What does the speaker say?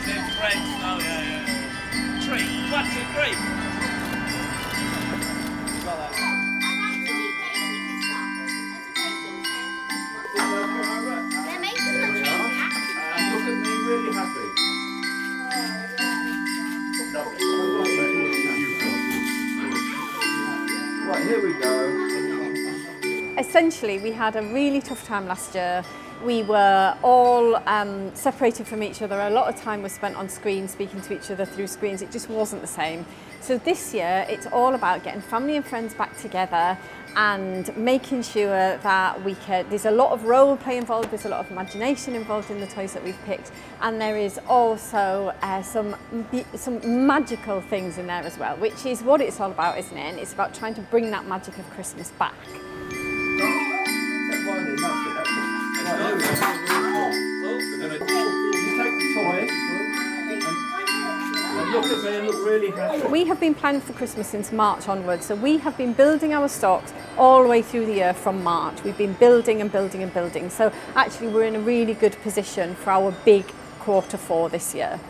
guys, they're friends. Oh, yeah. Three, one, two, three. Got that. They're making the train happy. Look at me, really happy. Lovely. Right, here we go. Essentially, we had a really tough time last year. We were all separated from each other. A lot of time was spent on screens, speaking to each other through screens. It just wasn't the same. So this year, it's all about getting family and friends back together and making sure that we can. There's a lot of role play involved, there's a lot of imagination involved in the toys that we've picked, and there is also some magical things in there as well, which is what it's all about, isn't it? And it's about trying to bring that magic of Christmas back. We have been planning for Christmas since March onwards, so we have been building our stocks all the way through the year from March. We've been building and building and building, so actually we're in a really good position for our big Q4 this year.